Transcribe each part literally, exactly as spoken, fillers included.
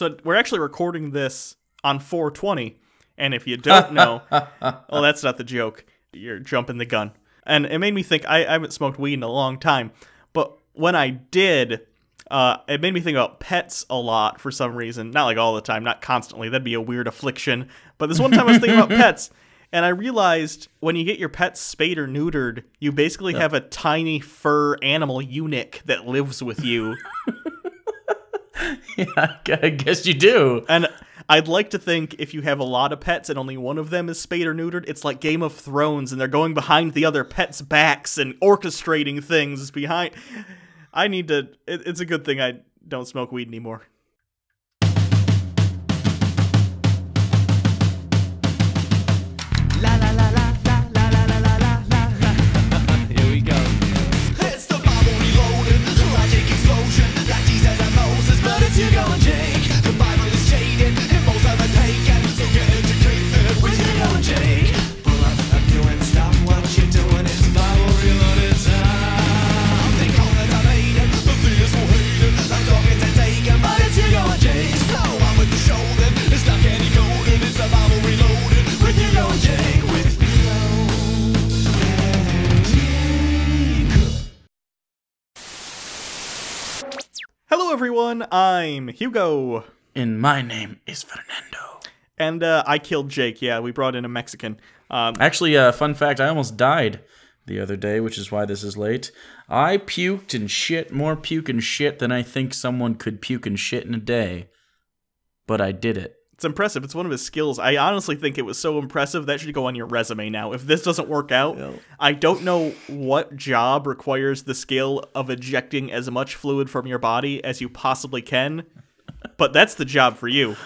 So we're actually recording this on four twenty, and if you don't know, well, that's not the joke. You're jumping the gun. And it made me think, I, I haven't smoked weed in a long time, but when I did, uh, it made me think about pets a lot for some reason. Not like all the time, not constantly. That'd be a weird affliction. But this one time I was thinking about pets, and I realized when you get your pets spayed or neutered, you basically yeah. have a tiny fur animal eunuch that lives with you. Yeah, I guess you do. And I'd like to think if you have a lot of pets and only one of them is spayed or neutered, it's like Game of Thrones and they're going behind the other pets' backs and orchestrating things behind. I need to... It, it's a good thing I don't smoke weed anymore. Hugo and Jake, the Bible is jaded, and most of it taken, so get educated with Hugo and Jake. Pull up, up you and stop what you're doing, it's Bible Reloaded time. They call it unaided, the fears will hate it, I'm talking to take it, but it's Hugo and Jake. So I'm with you, show them, it's not candy golden, it's the Bible Reloaded, with Hugo and Jake, with Hugo and Jake. Hello everyone, I'm Hugo. And my name is Fernando. And uh, I killed Jake, yeah, we brought in a Mexican. Um, Actually, uh, fun fact, I almost died the other day, which is why this is late. I puked and shit, more puke and shit than I think someone could puke and shit in a day. But I did it. It's impressive, it's one of his skills. I honestly think it was so impressive, that should go on your resume now. If this doesn't work out, no. I don't know what job requires the skill of ejecting as much fluid from your body as you possibly can, but that's the job for you.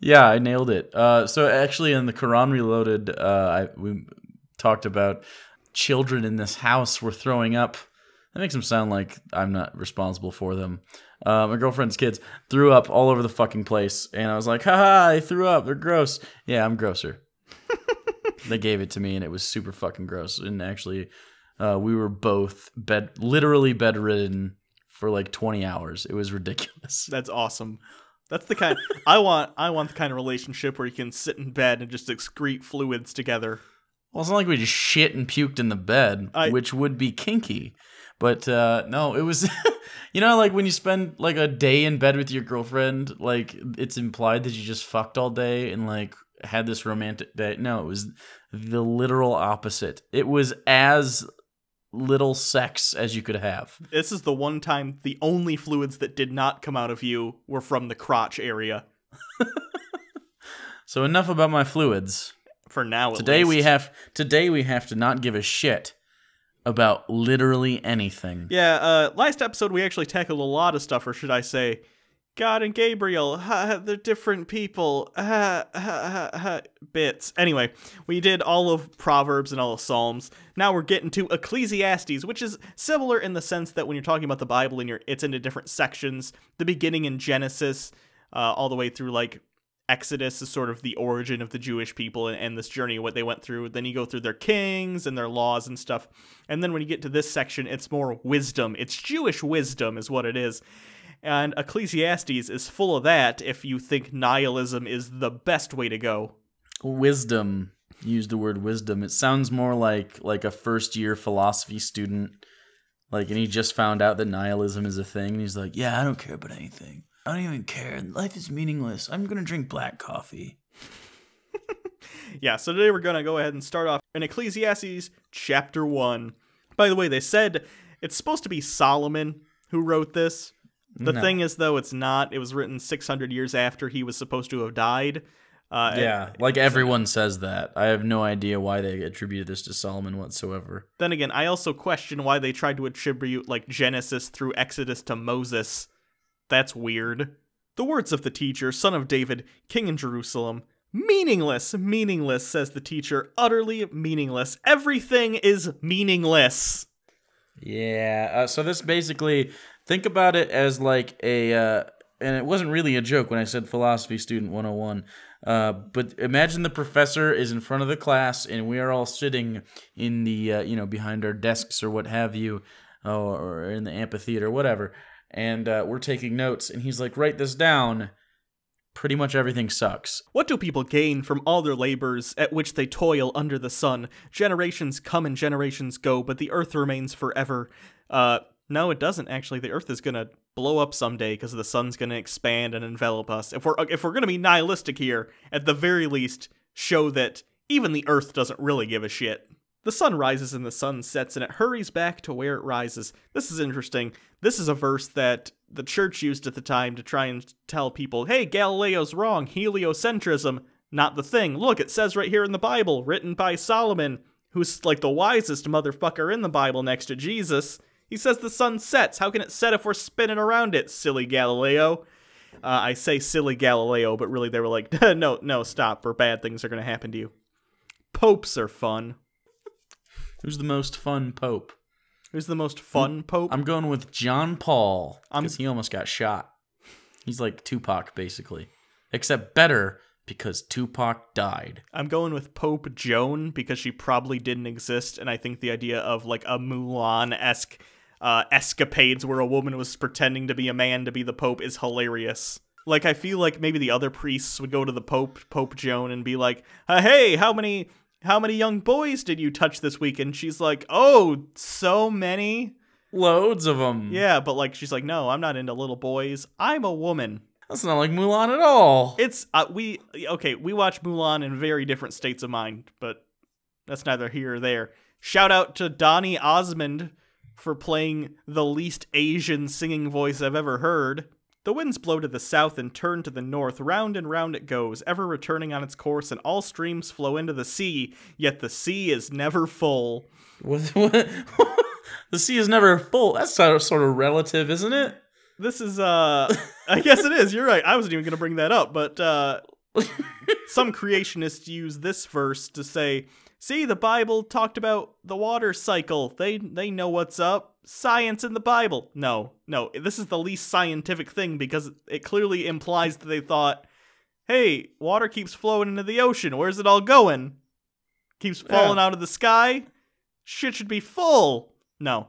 Yeah, I nailed it. Uh, so actually in the Quran Reloaded, uh, I, we talked about children in this house were throwing up. That makes them sound like I'm not responsible for them. Uh, my girlfriend's kids threw up all over the fucking place, and I was like, haha, they threw up, they're gross. Yeah, I'm grosser. They gave it to me, and it was super fucking gross. And actually, uh, we were both bed literally bedridden for like twenty hours. It was ridiculous. That's awesome. That's the kind I want. I want the kind of relationship where you can sit in bed and just excrete fluids together. Well, it's not like we just shit and puked in the bed, I... which would be kinky. But uh, no, it was, you know, like when you spend like a day in bed with your girlfriend, like it's implied that you just fucked all day and like had this romantic day. No, it was the literal opposite. It was as little sex as you could have. This is the one time the only fluids that did not come out of you were from the crotch area. So enough about my fluids. For now, at today least. we have today we have to not give a shit about literally anything. Yeah, uh, last episode we actually tackled a lot of stuff, or should I say, God and Gabriel, ha, they're different people, ha, ha, ha, ha, bits. Anyway, we did all of Proverbs and all of Psalms. Now we're getting to Ecclesiastes, which is similar in the sense that when you're talking about the Bible, and you're, it's into different sections. The beginning in Genesis, uh, all the way through, like, Exodus is sort of the origin of the Jewish people and, and this journey, what they went through. Then you go through their kings and their laws and stuff. And then when you get to this section, it's more wisdom. It's Jewish wisdom is what it is. And Ecclesiastes is full of that if you think nihilism is the best way to go. Wisdom. Use the word wisdom. It sounds more like like a first-year philosophy student. Like, and he just found out that nihilism is a thing. And he's like, yeah, I don't care about anything. I don't even care. Life is meaningless. I'm going to drink black coffee. Yeah, so today we're going to go ahead and start off in Ecclesiastes chapter one. By the way, they said it's supposed to be Solomon who wrote this. The no. thing is, though, it's not. It was written six hundred years after he was supposed to have died. Uh, yeah, and, like and everyone so, says that. I have no idea why they attributed this to Solomon whatsoever. Then again, I also question why they tried to attribute like Genesis through Exodus to Moses. That's weird. The words of the teacher, son of David, king in Jerusalem. Meaningless, meaningless, says the teacher. Utterly meaningless. Everything is meaningless. Yeah, uh, so this basically, think about it as like a, uh, and it wasn't really a joke when I said philosophy student one oh one, uh, but imagine the professor is in front of the class and we are all sitting in the, uh, you know, behind our desks or what have you, or in the amphitheater, whatever. And uh, we're taking notes, and he's like, write this down. pretty much everything sucks. What do people gain from all their labors at which they toil under the sun? Generations come and generations go, but the earth remains forever. Uh, no, it doesn't, actually. The earth is gonna blow up someday because the sun's gonna expand and envelop us. If we're, if we're gonna be nihilistic here, at the very least, show that even the earth doesn't really give a shit. The sun rises and the sun sets, and it hurries back to where it rises. This is interesting. This is a verse that the church used at the time to try and tell people, hey, Galileo's wrong, heliocentrism, not the thing. Look, it says right here in the Bible, written by Solomon, who's like the wisest motherfucker in the Bible next to Jesus. He says the sun sets. How can it set if we're spinning around it, silly Galileo? Uh, I say silly Galileo, but really they were like, no, no, stop, or bad things are going to happen to you. Popes are fun. Who's the most fun pope? Who's the most fun pope? I'm going with John Paul, because he almost got shot. He's like Tupac, basically. Except better, because Tupac died. I'm going with Pope Joan, because she probably didn't exist, and I think the idea of like a Mulan-esque uh, escapades where a woman was pretending to be a man to be the pope is hilarious. Like, I feel like maybe the other priests would go to the pope, Pope Joan, and be like, hey, how many... How many young boys did you touch this week? And she's like, oh, so many. Loads of them. Yeah, but like, she's like, no, I'm not into little boys. I'm a woman. That's not like Mulan at all. It's, uh, we, okay, we watch Mulan in very different states of mind, but that's neither here or there. Shout out to Donny Osmond for playing the least Asian singing voice I've ever heard. The winds blow to the south and turn to the north, round and round it goes, ever returning on its course, and all streams flow into the sea, yet the sea is never full. What? What? The sea is never full? That's sort of relative, isn't it? This is, uh, I guess it is, you're right, I wasn't even going to bring that up, but, uh, some creationists use this verse to say, see, the Bible talked about the water cycle, they, they know what's up. Science in the Bible. No, no, this is the least scientific thing because it clearly implies that they thought, hey, water keeps flowing into the ocean. Where's it all going? Keeps falling yeah. out of the sky. Shit should be full. No.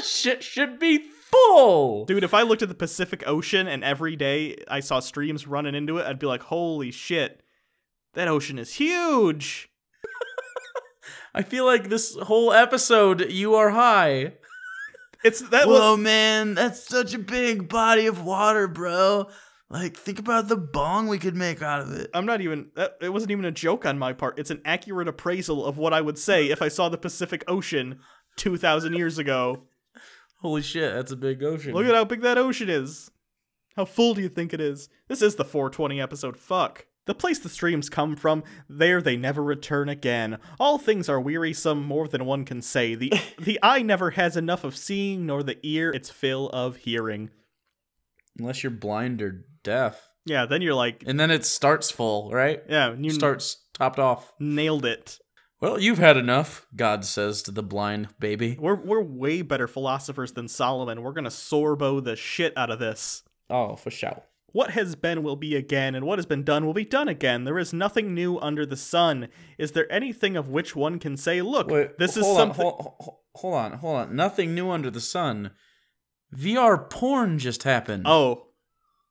Shit should be full. Dude, if I looked at the Pacific Ocean and every day I saw streams running into it, I'd be like, holy shit, that ocean is huge. I feel like this whole episode, you are high. It's that. Whoa, was... man, that's such a big body of water, bro. Like, think about the bong we could make out of it. I'm not even. That, it wasn't even a joke on my part. It's an accurate appraisal of what I would say if I saw the Pacific Ocean two thousand years ago. Holy shit, that's a big ocean. Look at how big that ocean is. How full do you think it is? This is the four twenty episode. Fuck. The place the streams come from, there they never return again. All things are wearisome, more than one can say. The the eye never has enough of seeing, nor the ear its fill of hearing. Unless you're blind or deaf. Yeah, then you're like... And then it starts full, right? Yeah. You starts topped off. Nailed it. Well, you've had enough, God says to the blind baby. We're, we're way better philosophers than Solomon. We're going to sorbo the shit out of this. Oh, for sure. What has been will be again, and what has been done will be done again. There is nothing new under the sun. Is there anything of which one can say, look, Wait, this is on, something... Hold, hold on, hold on. Nothing new under the sun. V R porn just happened. Oh,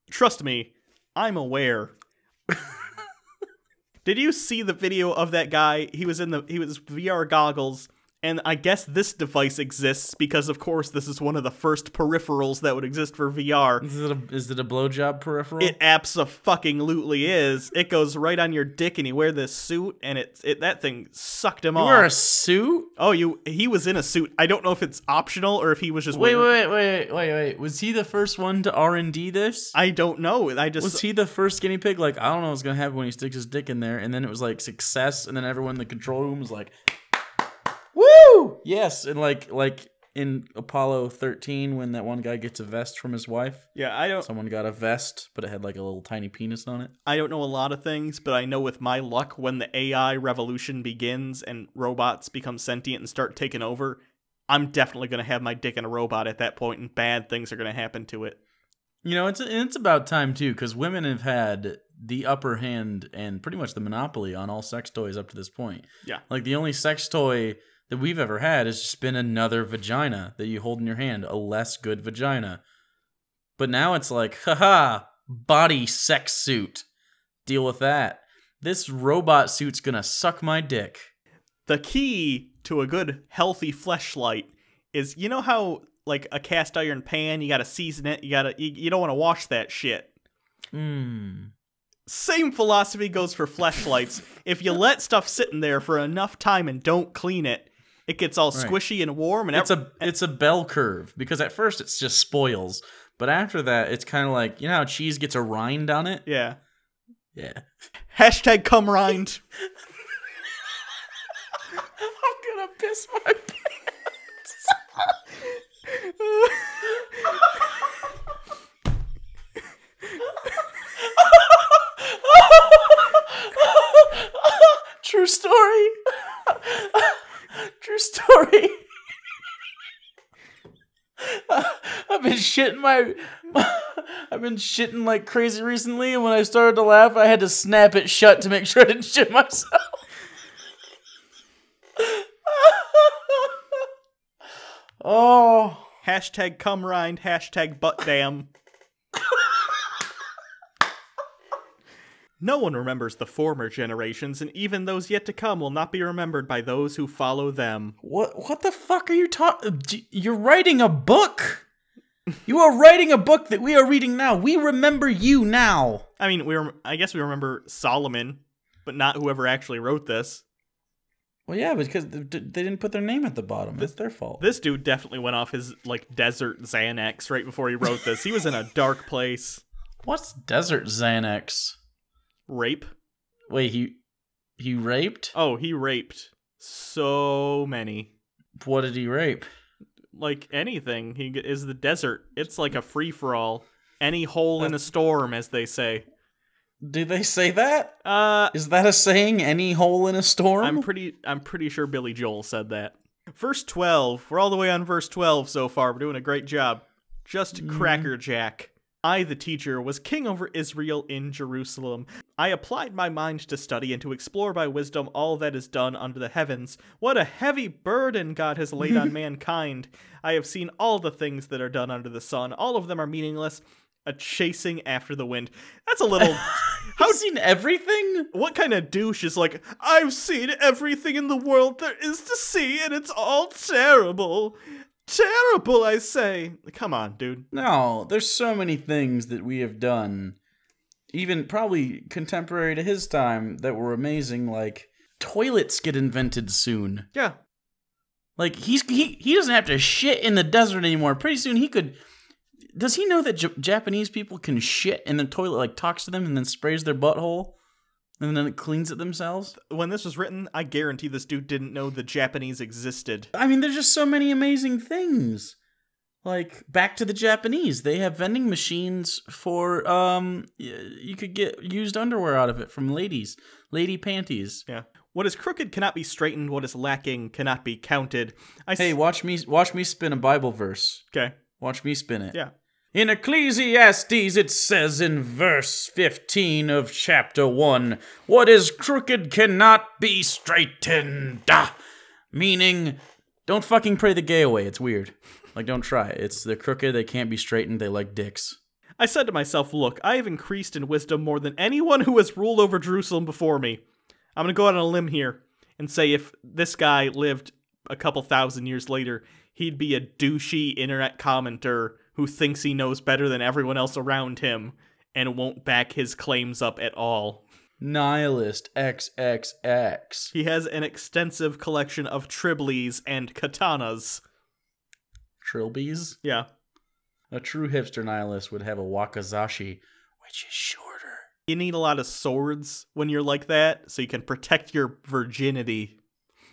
trust me, I'm aware. Did you see the video of that guy? He was in the he was V R goggles, and I guess this device exists because, of course, this is one of the first peripherals that would exist for V R. Is it a, is it a blowjob peripheral? It abso-fucking-lutely is. It goes right on your dick, and you wear this suit, and it, it that thing sucked him off. You wear a suit? Oh, you he was in a suit. I don't know if it's optional or if he was just... Wait, wait, wait, wait, wait, wait. Was he the first one to R and D this? I don't know. I just Was he the first guinea pig? Like, I don't know what's going to happen when he sticks his dick in there, and then it was, like, success, and then everyone in the control room was like... Woo! Yes, and like like in Apollo thirteen when that one guy gets a vest from his wife. Yeah, I don't... Someone got a vest, but it had like a little tiny penis on it. I don't know a lot of things, but I know with my luck when the A I revolution begins and robots become sentient and start taking over, I'm definitely going to have my dick in a robot at that point, and bad things are going to happen to it. You know, it's it's about time too, because women have had the upper hand and pretty much the monopoly on all sex toys up to this point. Yeah. Like the only sex toy... that we've ever had has just been another vagina that you hold in your hand, a less good vagina. But now it's like, haha, body sex suit. Deal with that. This robot suit's gonna suck my dick. The key to a good, healthy fleshlight is, you know how, like, a cast iron pan, you gotta season it, you gotta, you, you don't want to wash that shit. Mm. Same philosophy goes for fleshlights. If you let stuff sit in there for enough time and don't clean it, it gets all right. squishy and warm. And it's a it's a bell curve, because at first it's just spoils, but after that it's kind of like, you know how cheese gets a rind on it? Yeah. Yeah. Hashtag cum rind. I'm gonna piss my pants. True story. True story. I've been shitting my, my, I've been shitting like crazy recently, and when I started to laugh, I had to snap it shut to make sure I didn't shit myself. Oh. Hashtag cum rind, hashtag butt damn. No one remembers the former generations, and even those yet to come will not be remembered by those who follow them. What What the fuck are you talking? You're writing a book? You are writing a book that we are reading now. We remember you now. I mean, we. Rem I guess we remember Solomon, but not whoever actually wrote this. Well, yeah, because they didn't put their name at the bottom. It's their fault. This dude definitely went off his, like, desert Xanax right before he wrote this. He was in a dark place. What's desert Xanax? Rape. Wait, he he raped? Oh, he raped so many. What did he rape? Like anything. He is the desert. It's like a free for all. Any hole uh, in a storm, as they say. Do they say that? Uh, is that a saying? Any hole in a storm? I'm pretty. I'm pretty sure Billy Joel said that. Verse twelve. We're all the way on verse twelve so far. We're doing a great job. Just mm. crackerjack. I, the teacher, was king over Israel in Jerusalem. I applied my mind to study and to explore by wisdom all that is done under the heavens. What a heavy burden God has laid on mankind. I have seen all the things that are done under the sun. All of them are meaningless. A chasing after the wind. That's a little... I've seen everything? What kind of douche is like, I've seen everything in the world there is to see, and it's all terrible. Terrible, I say. Come on, dude. No, there's so many things that we have done, even probably contemporary to his time, that were amazing. Like, toilets get invented soon. Yeah. Like, he's he, he doesn't have to shit in the desert anymore. Pretty soon he could... Does he know that J Japanese people can shit in the toilet, like, talks to them and then sprays their butthole? And then it cleans it themselves? When this was written, I guarantee this dude didn't know the Japanese existed. I mean, there's just so many amazing things. Like, back to the Japanese. They have vending machines for, um, you could get used underwear out of it from ladies. Lady panties. Yeah. What is crooked cannot be straightened. What is lacking cannot be counted. I hey, watch me, watch me spin a Bible verse. Okay. Watch me spin it. Yeah. In Ecclesiastes, it says in verse fifteen of chapter one, what is crooked cannot be straightened. Ah! Meaning, don't fucking pray the gay away. It's weird. Like, don't try. It's the crooked. They can't be straightened. They like dicks. I said to myself, look, I have increased in wisdom more than anyone who has ruled over Jerusalem before me. I'm going to go out on a limb here and say if this guy lived a couple thousand years later, he'd be a douchey internet commenter who thinks he knows better than everyone else around him and won't back his claims up at all. Nihilist triple X. He has an extensive collection of triblies and katanas. Trilbies? Yeah. A true hipster nihilist would have a wakizashi, which is shorter. You need a lot of swords when you're like that, so you can protect your virginity.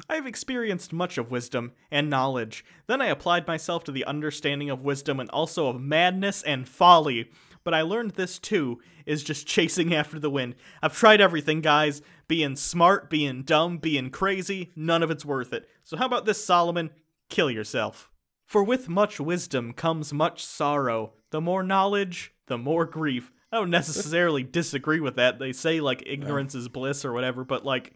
I have experienced much of wisdom and knowledge. Then I applied myself to the understanding of wisdom and also of madness and folly. But I learned this too, is just chasing after the wind. I've tried everything, guys. Being smart, being dumb, being crazy, none of it's worth it. So how about this, Solomon? Kill yourself. For with much wisdom comes much sorrow. The more knowledge, the more grief. I don't necessarily disagree with that. They say, like, ignorance is bliss or whatever, but, like...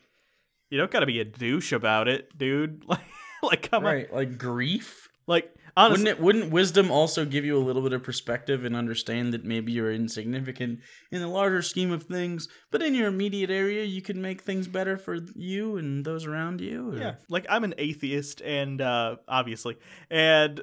You don't gotta be a douche about it, dude. Like, like, come on. Right, like grief? Like, Honestly. Wouldn't it? Wouldn't wisdom also give you a little bit of perspective and understand that maybe you're insignificant in the larger scheme of things, but in your immediate area, you can make things better for you and those around you? Or? Yeah, like I'm an atheist, and uh, obviously, and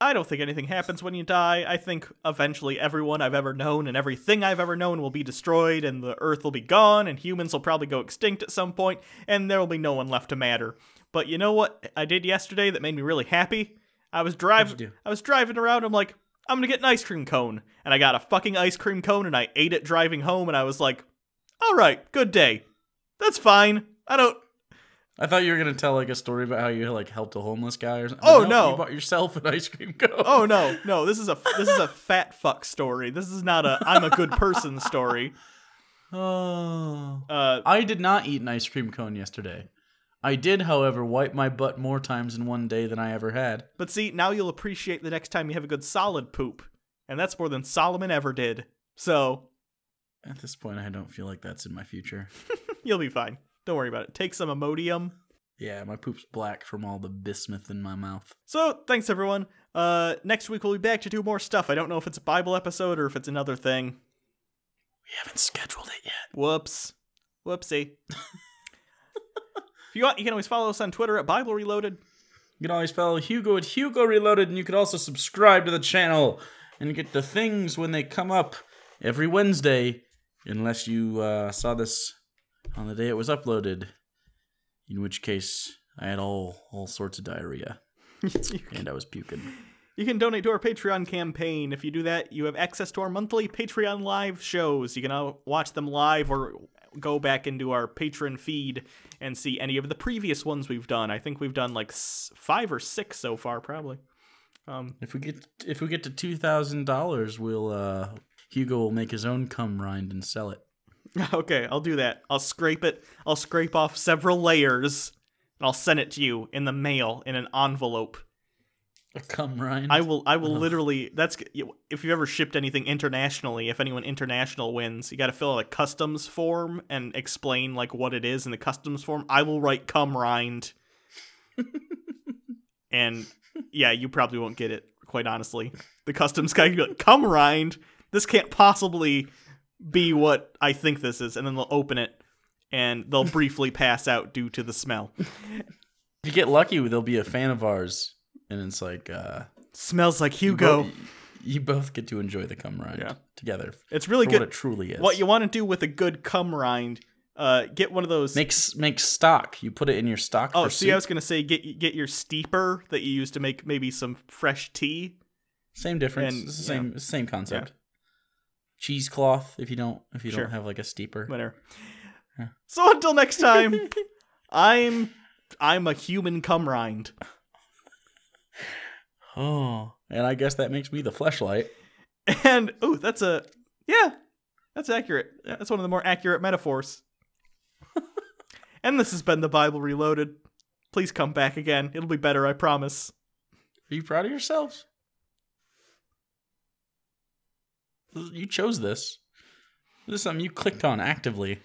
I don't think anything happens when you die. I think eventually everyone I've ever known and everything I've ever known will be destroyed, and the earth will be gone, and humans will probably go extinct at some point, and there will be no one left to matter. But you know what I did yesterday that made me really happy? I was driving I was driving around, I'm like, I'm gonna get an ice cream cone. And I got a fucking ice cream cone, and I ate it driving home, and I was like, alright, good day. That's fine. I don't I thought you were gonna tell like a story about how you like helped a homeless guy or something. Oh no, no. You bought yourself an ice cream cone. Oh no, no, this is a this is a fat fuck story. This is not a I'm a good person story. Oh uh, I did not eat an ice cream cone yesterday. I did, however, wipe my butt more times in one day than I ever had. But see, now you'll appreciate the next time you have a good solid poop. And that's more than Solomon ever did. So, at this point, I don't feel like that's in my future. You'll be fine. Don't worry about it. Take some Imodium. Yeah, my poop's black from all the bismuth in my mouth. So, thanks everyone. Uh, next week we'll be back to do more stuff. I don't know if it's a Bible episode or if it's another thing. We haven't scheduled it yet. Whoops. Whoopsie. If you want, you can always follow us on Twitter at Bible Reloaded. You can always follow Hugo at Hugo Reloaded, and you can also subscribe to the channel and get the things when they come up every Wednesday, unless you uh, saw this on the day it was uploaded, in which case I had all, all sorts of diarrhea, and I was puking. You can donate to our Patreon campaign. If you do that, you have access to our monthly Patreon live shows. You can watch them live or go back into our Patreon feed and see any of the previous ones we've done. I think we've done like five or six so far, probably. Um, if we get if we get to two thousand dollars, we'll uh, Hugo will make his own cum rind and sell it. Okay, I'll do that. I'll scrape it. I'll scrape off several layers, and I'll send it to you in the mail in an envelope. A cum rind. I will. I will oh. literally. That's if you've ever shipped anything internationally. If anyone international wins, you got to fill out a customs form and explain like what it is in the customs form. I will write cum rind, and yeah, you probably won't get it. Quite honestly, the customs guy can be like, cum rind. This can't possibly be what I think this is, and then they'll open it, and they'll briefly pass out due to the smell. If you get lucky, they'll be a fan of ours. And it's like, uh... smells like Hugo. You both, you both get to enjoy the cum rind yeah. together. It's really good. What it truly is. What you want to do with a good cum rind, uh, get one of those... Make, make stock. You put it in your stock oh, for see, soup. I was going to say, get get your steeper that you use to make maybe some fresh tea. Same difference. And, it's the same, yeah. same concept. Yeah. Cheesecloth, if you don't if you sure. don't have, like, a steeper. Whatever. Yeah. So until next time, I'm I'm a human cum rind. Oh, and I guess that makes me the fleshlight. And, oh, that's a, yeah, that's accurate. That's one of the more accurate metaphors. And this has been The Bible Reloaded. Please come back again. It'll be better, I promise. Are you proud of yourselves? You chose this. This is something you clicked on actively.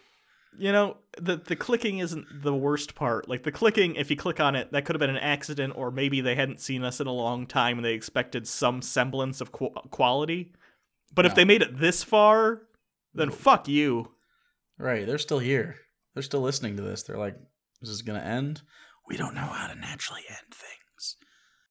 You know, the the clicking isn't the worst part. Like, the clicking, if you click on it, that could have been an accident, or maybe they hadn't seen us in a long time and they expected some semblance of qu quality. But no. If they made it this far, then no. Fuck you. Right, they're still here. They're still listening to this. They're like, this is gonna end? We don't know how to naturally end things.